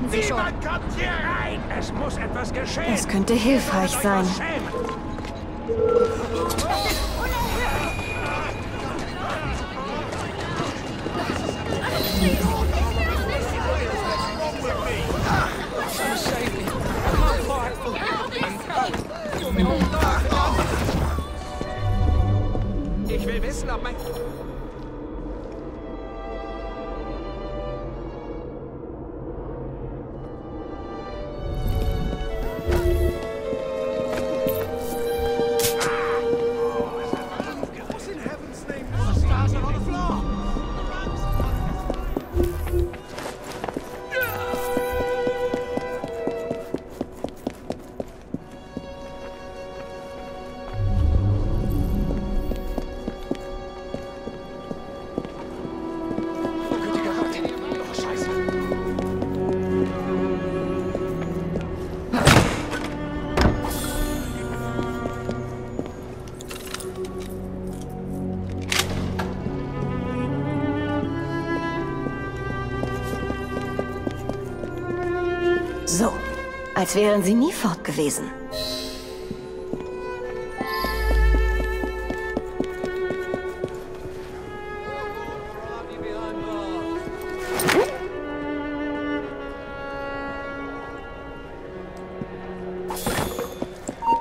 machen Sie schon. Kommt hier rein. Es muss etwas geschehen. Das könnte hilfreich sein. Ich will wissen, ob mein... So, als wären sie nie fort gewesen.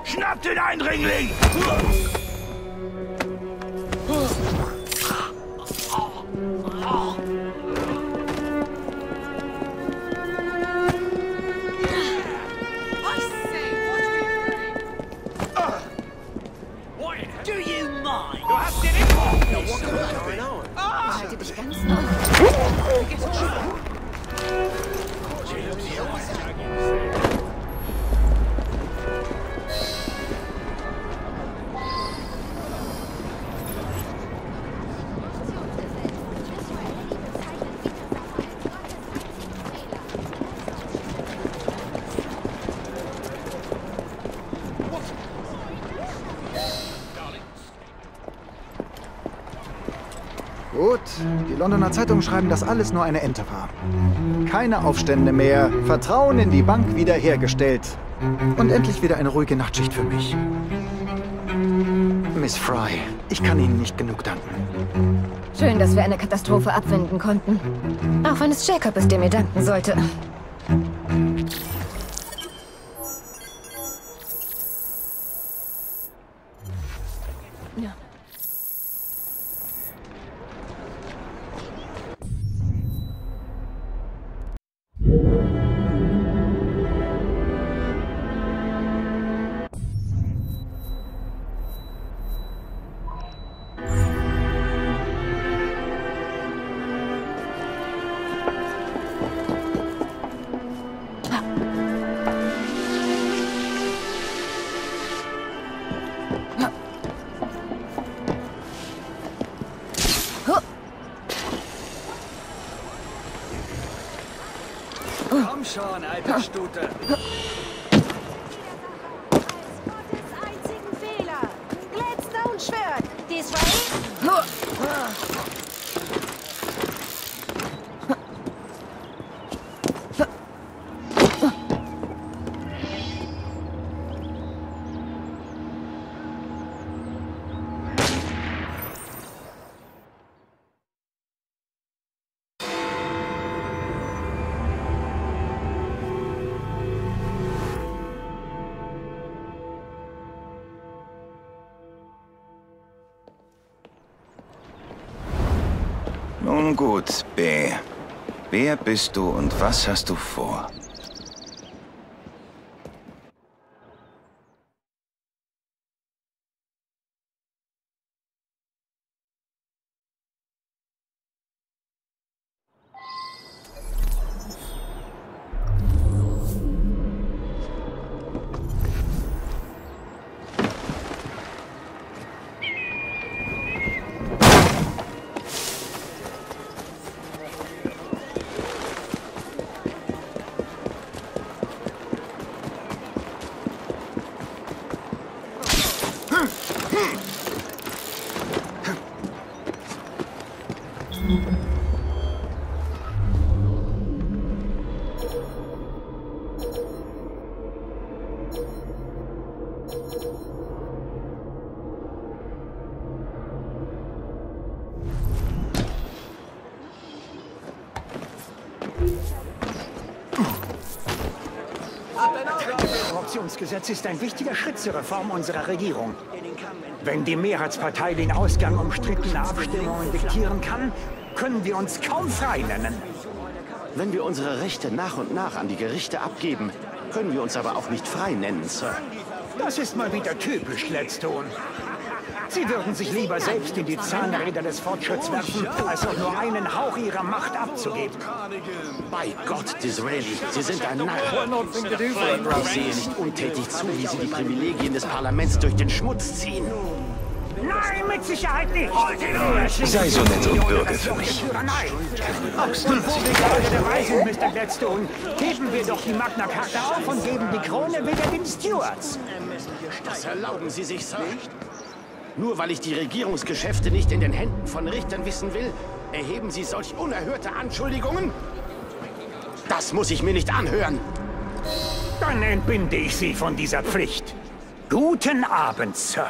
Schnapp den Eindringling! Gut, die Londoner Zeitungen schreiben, dass alles nur eine Ente war. Keine Aufstände mehr, Vertrauen in die Bank wiederhergestellt. Und endlich wieder eine ruhige Nachtschicht für mich. Miss Frye, ich kann Ihnen nicht genug danken. Schön, dass wir eine Katastrophe abwenden konnten. Auch wenn es Jacob ist, der mir danken sollte. Komm schon, alter Stute! Gottes einzigen Fehler! Gladstone schwört! Disraeli! Nun gut, B. Wer bist du und was hast du vor? Das Korruptionsgesetz ist ein wichtiger Schritt zur Reform unserer Regierung. Wenn die Mehrheitspartei den Ausgang umstrittener Abstimmungen diktieren kann, können wir uns kaum frei nennen. Wenn wir unsere Rechte nach und nach an die Gerichte abgeben, können wir uns aber auch nicht frei nennen, Sir. Das ist mal wieder typisch, Gladstone. Sie würden sich lieber selbst in die Zahnräder des Fortschritts werfen, als auch nur einen Hauch ihrer Macht abzugeben. Bei Gott, Disraeli, Sie sind ein Narr. Ich sehe nicht untätig zu, wie Sie die Privilegien des Parlaments durch den Schmutz ziehen. Nein, mit Sicherheit nicht! Sei so nett und bürge für mich. Und wo wir gerade dabei sind, Mr. Gladstone, heben wir doch die Magna Carta auf und geben die Krone wieder den Stewards. Das erlauben Sie sich, Sir. Nur weil ich die Regierungsgeschäfte nicht in den Händen von Richtern wissen will, erheben Sie solch unerhörte Anschuldigungen? Das muss ich mir nicht anhören. Dann entbinde ich Sie von dieser Pflicht. Guten Abend, Sir.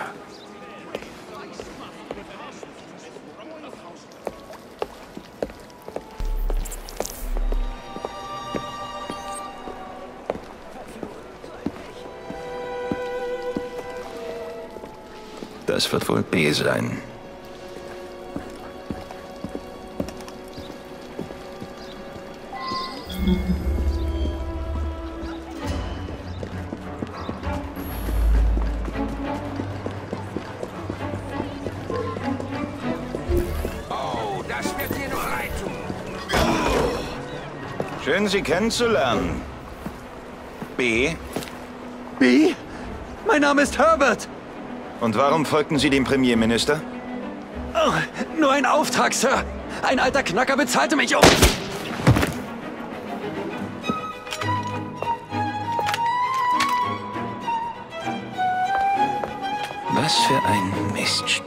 Das wird wohl B sein. Oh, das wird dir nur leid tun. Schön, Sie kennenzulernen. B? B? Mein Name ist Herbert. Und warum folgten Sie dem Premierminister? Oh, nur ein Auftrag, Sir. Ein alter Knacker bezahlte mich um... Was für ein Miststück.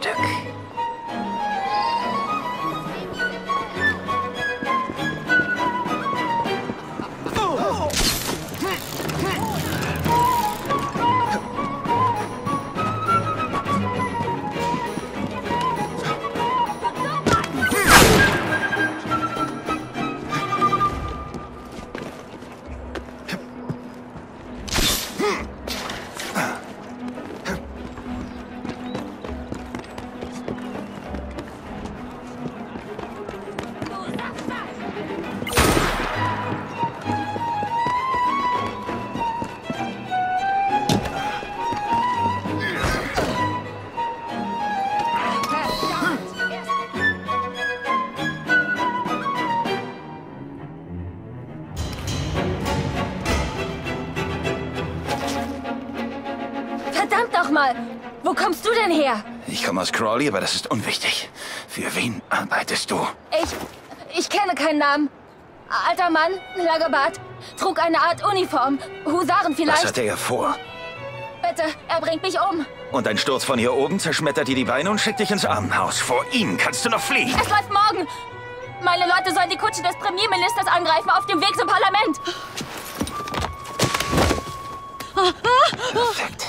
Wo kommst du denn her? Ich komme aus Crawley, aber das ist unwichtig. Für wen arbeitest du? Ich kenne keinen Namen. Alter Mann, Lagerbart, trug eine Art Uniform. Husaren vielleicht. Was hatte er vor? Bitte, er bringt mich um. Und ein Sturz von hier oben zerschmettert dir die Beine und schickt dich ins Armenhaus. Vor ihm kannst du noch fliehen. Es läuft morgen. Meine Leute sollen die Kutsche des Premierministers angreifen auf dem Weg zum Parlament. Perfekt.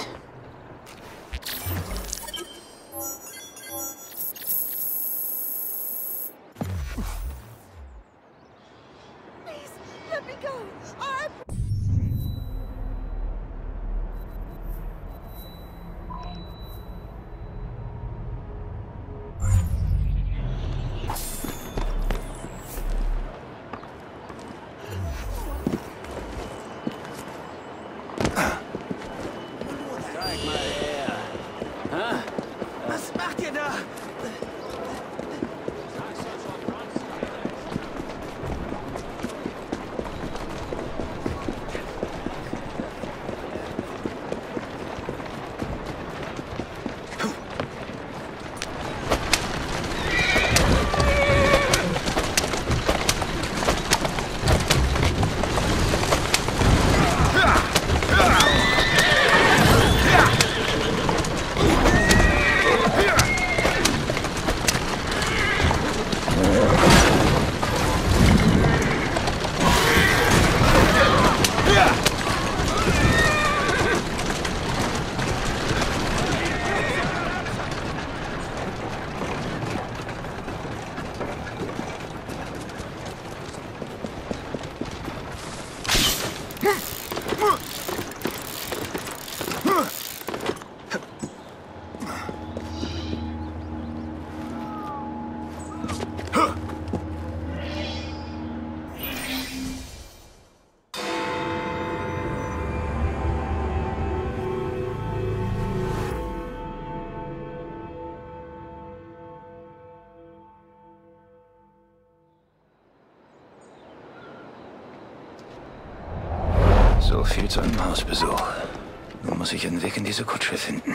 Huh? So viel zu einem Hausbesuch. Nun muss ich einen Weg in diese Kutsche finden.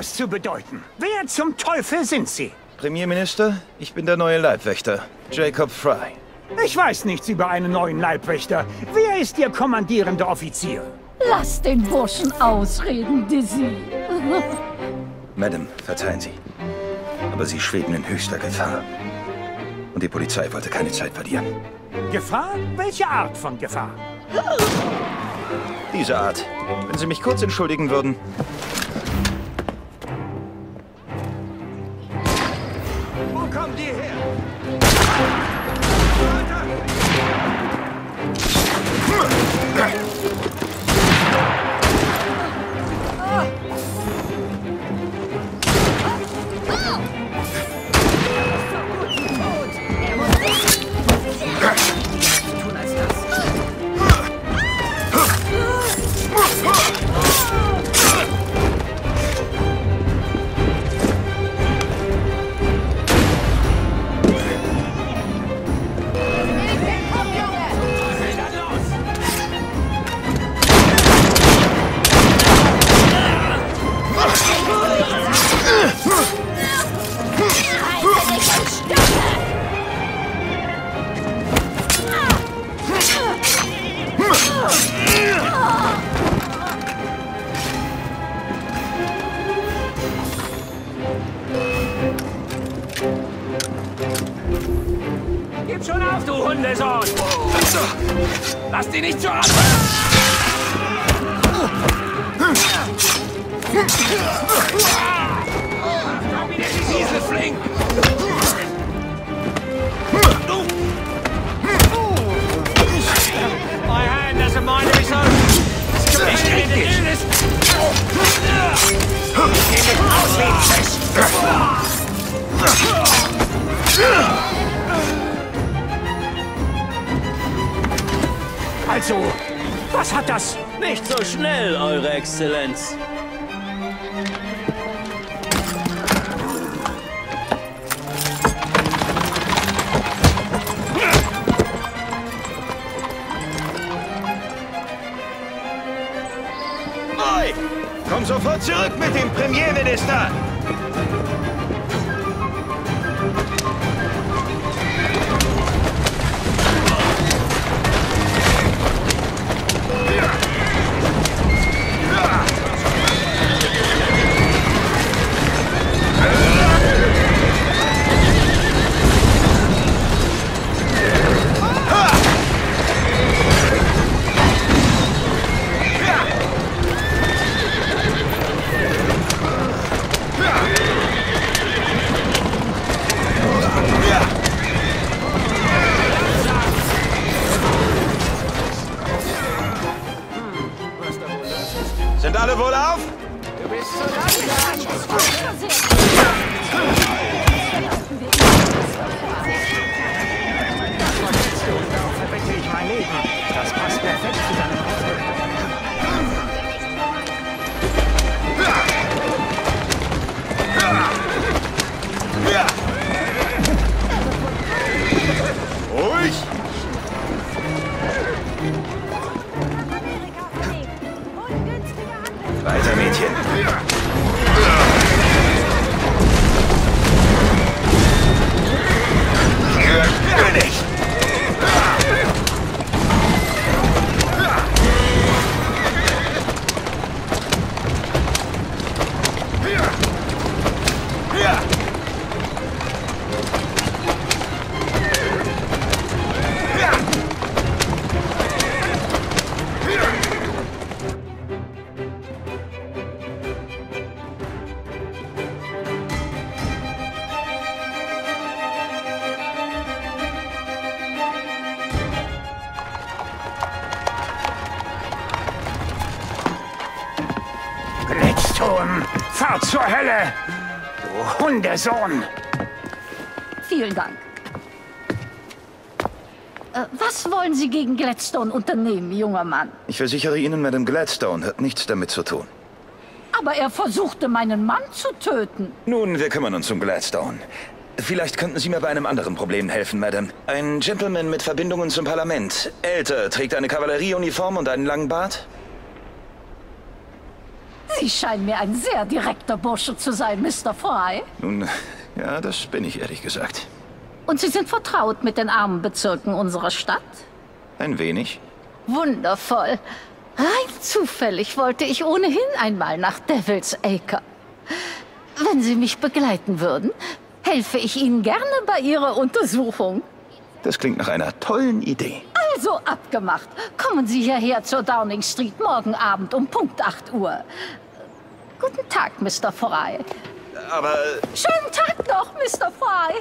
Zu bedeuten. Wer zum Teufel sind Sie? Premierminister, ich bin der neue Leibwächter, Jacob Frye. Ich weiß nichts über einen neuen Leibwächter. Wer ist Ihr kommandierender Offizier? Lass den Burschen ausreden, Dizzy. Madame, verzeihen Sie, aber Sie schweben in höchster Gefahr. Und die Polizei wollte keine Zeit verlieren. Gefahr? Welche Art von Gefahr? Diese Art. Wenn Sie mich kurz entschuldigen würden... Also, was hat das? Nicht so schnell, Eure Exzellenz. Frei! Komm sofort zurück mit dem Premierminister! Du Hundesohn! Vielen Dank. Was wollen Sie gegen Gladstone unternehmen, junger Mann? Ich versichere Ihnen, Madame Gladstone hat nichts damit zu tun. Aber er versuchte, meinen Mann zu töten. Nun, wir kümmern uns um Gladstone. Vielleicht könnten Sie mir bei einem anderen Problem helfen, Madame. Ein Gentleman mit Verbindungen zum Parlament. Älter, trägt eine Kavallerieuniform und einen langen Bart. Sie scheinen mir ein sehr direkter Bursche zu sein, Mr. Frye. Nun, ja, das bin ich ehrlich gesagt. Und Sie sind vertraut mit den armen Bezirken unserer Stadt? Ein wenig. Wundervoll. Rein zufällig wollte ich ohnehin einmal nach Devil's Acre. Wenn Sie mich begleiten würden, helfe ich Ihnen gerne bei Ihrer Untersuchung. Das klingt nach einer tollen Idee. Also abgemacht. Kommen Sie hierher zur Downing Street morgen Abend um Punkt 8 Uhr. Guten Tag, Mr. Frye. Aber... Schönen Tag noch, Mr. Frye.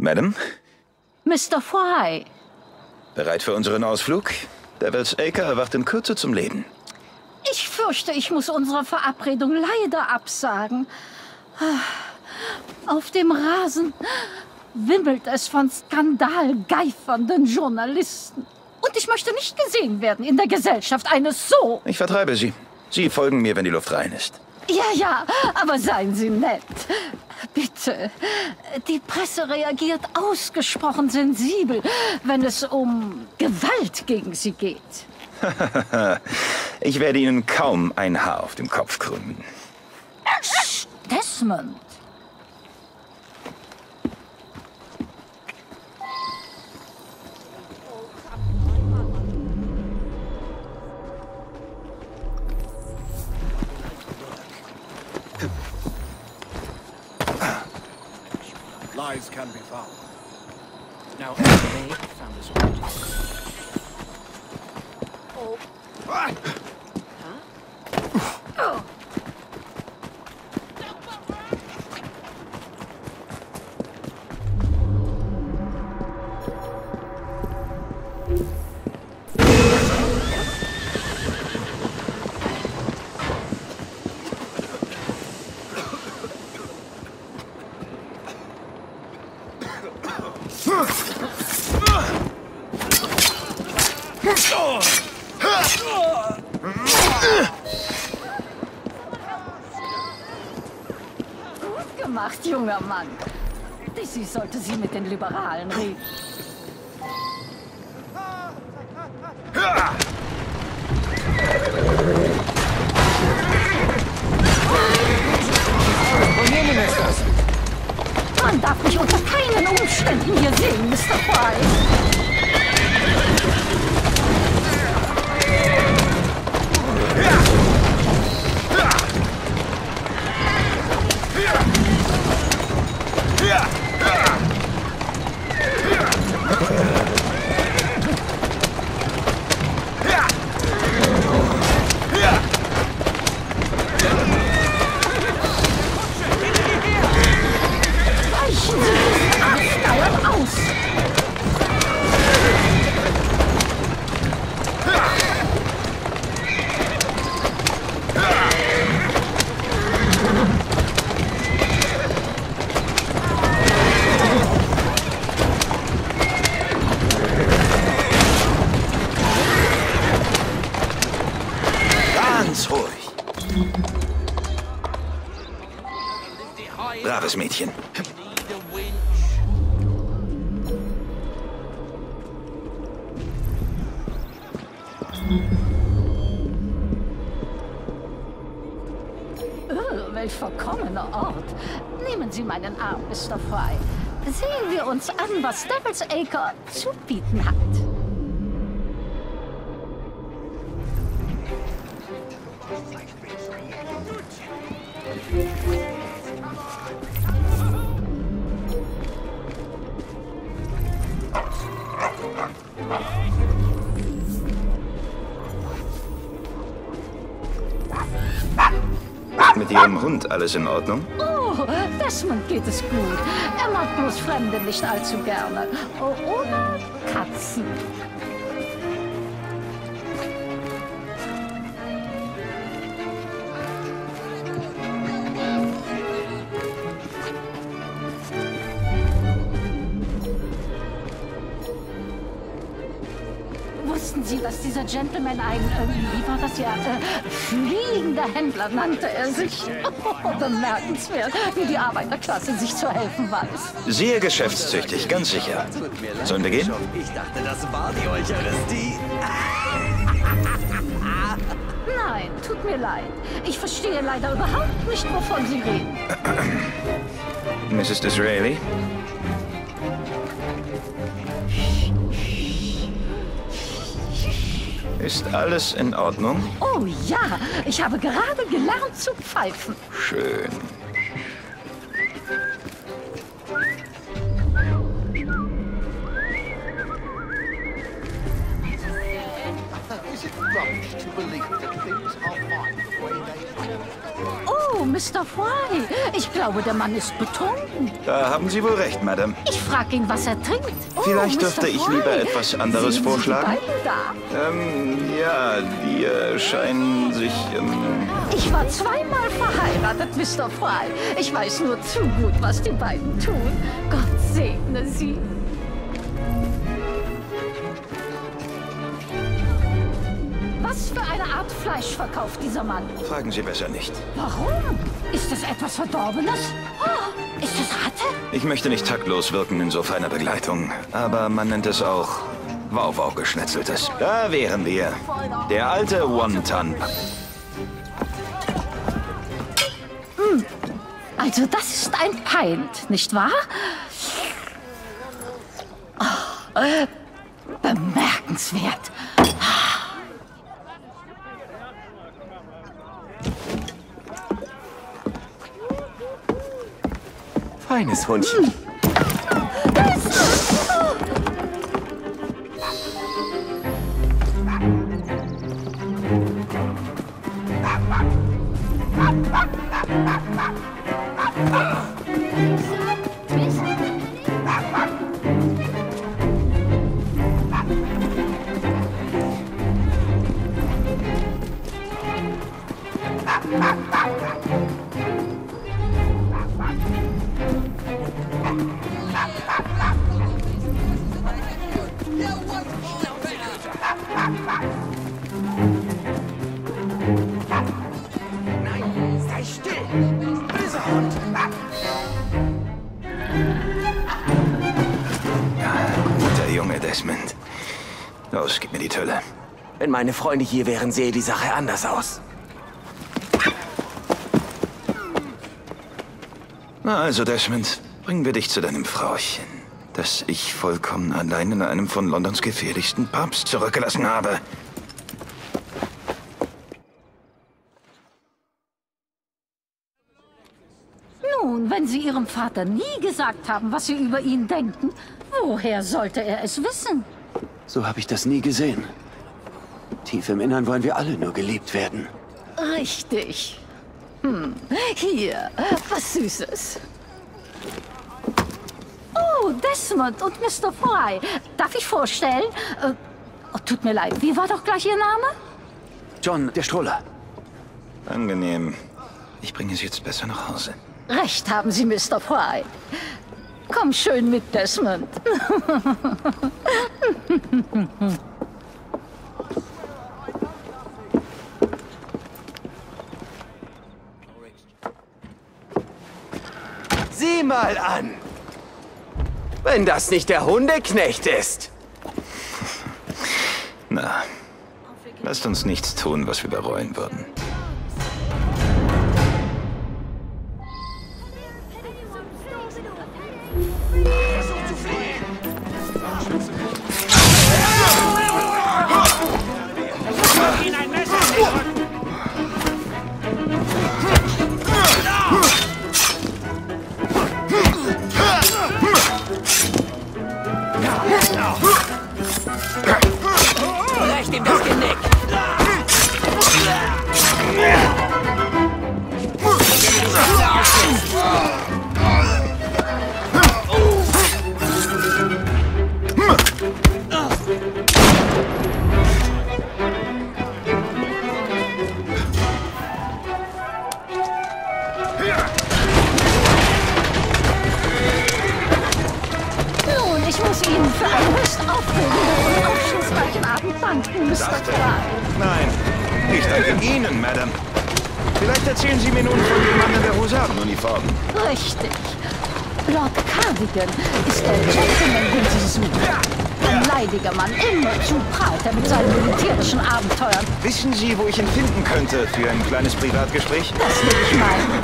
Madame? Mr. Frye. Bereit für unseren Ausflug? Devil's Acre erwacht in Kürze zum Leben. Ich fürchte, ich muss unsere Verabredung leider absagen. Auf dem Rasen wimmelt es von skandalgeifernden Journalisten. Und ich möchte nicht gesehen werden in der Gesellschaft eines so... Ich vertreibe Sie. Sie folgen mir, wenn die Luft rein ist. Ja, ja, aber seien Sie nett. Bitte. Die Presse reagiert ausgesprochen sensibel, wenn es um Gewalt gegen sie geht. Ich werde Ihnen kaum ein Haar auf dem Kopf krümmen. Desmond. Lies can be found. Now, enemy found this one. Oh. Huh? Oh. Gut gemacht, junger Mann. Dizzy sollte sie mit den Liberalen reden. Man darf mich unter keinen Umständen hier sehen, Mr. Frye. Braves Mädchen. Oh, welch verkommener Ort. Nehmen Sie meinen Arm, Mr. Frye. Sehen wir uns an, was Devil's Acre zu bieten hat. Mit Ihrem Hund alles in Ordnung? Oh, Desmond geht es gut. Er mag bloß Fremde nicht allzu gerne. Oder Katzen. Wussten Sie, dass dieser Gentleman wie war das ja, fliegender Händler nannte er sich? Oh, bemerkenswert, wie die Arbeiterklasse sich zu helfen weiß. Sehr geschäftstüchtig, ganz sicher. Sollen wir gehen? Ich dachte, das war die Eucharistie. Nein, tut mir leid. Ich verstehe leider überhaupt nicht, wovon Sie reden. Mrs. Disraeli? Ist alles in Ordnung? Oh ja, ich habe gerade gelernt zu pfeifen. Schön. Oh, Mr. Frye, ich glaube, der Mann ist betrunken. Da haben Sie wohl recht, Madame. Ich frage ihn, was er trinkt. Vielleicht dürfte ich lieber etwas anderes vorschlagen. Ja, die scheinen sich... Ich war zweimal verheiratet, Mr. Frye. Ich weiß nur zu gut, was die beiden tun. Gott segne sie. Was für eine Art Fleisch verkauft dieser Mann? Fragen Sie besser nicht. Warum? Ist es etwas Verdorbenes? Oh, ist es Ratte? Ich möchte nicht taktlos wirken in so feiner Begleitung, aber man nennt es auch Wauwau-Geschnetzeltes. Da wären wir. Der alte Wonton. Also das ist ein Pint, nicht wahr? Oh, bemerkenswert. Feines Hundchen. Desmond. Los, gib mir die Tülle. Wenn meine Freunde hier wären, sähe die Sache anders aus. Na also, Desmond, bringen wir dich zu deinem Frauchen, das ich vollkommen allein in einem von Londons gefährlichsten Pubs zurückgelassen habe. Nun, wenn Sie Ihrem Vater nie gesagt haben, was Sie über ihn denken... Woher sollte er es wissen? So habe ich das nie gesehen. Tief im Innern wollen wir alle nur geliebt werden. Richtig. Hier, was Süßes. Oh, Desmond und Mr. Frye. Darf ich vorstellen? Tut mir leid, wie war doch gleich Ihr Name? John, der Strohler. Angenehm. Ich bringe es jetzt besser nach Hause. Recht haben Sie, Mr. Frye. Komm schön mit, Desmond. Sieh mal an! Wenn das nicht der Hundeknecht ist! Na, Lasst uns nichts tun, was wir bereuen würden. Wissen Sie, wo ich ihn finden könnte für ein kleines Privatgespräch? Das will ich meinen.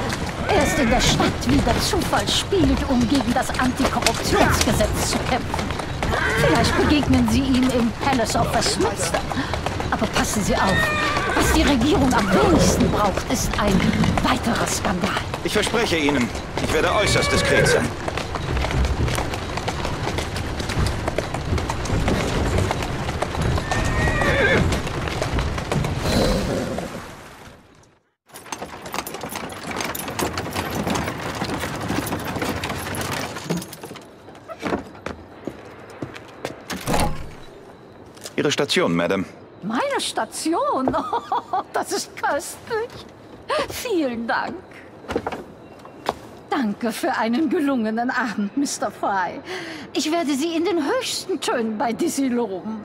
Er ist in der Stadt, wie der Zufall spielt, um gegen das Antikorruptionsgesetz zu kämpfen. Vielleicht begegnen Sie ihm im Palace of Westminster. Aber passen Sie auf, was die Regierung am wenigsten braucht, ist ein weiterer Skandal. Ich verspreche Ihnen, ich werde äußerst diskret sein. Ihre Station, Madame. Meine Station? Oh, das ist köstlich. Vielen Dank. Danke für einen gelungenen Abend, Mr. Frye. Ich werde Sie in den höchsten Tönen bei Dizzy loben.